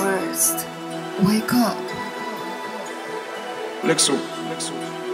worst. Wake up. Lexu.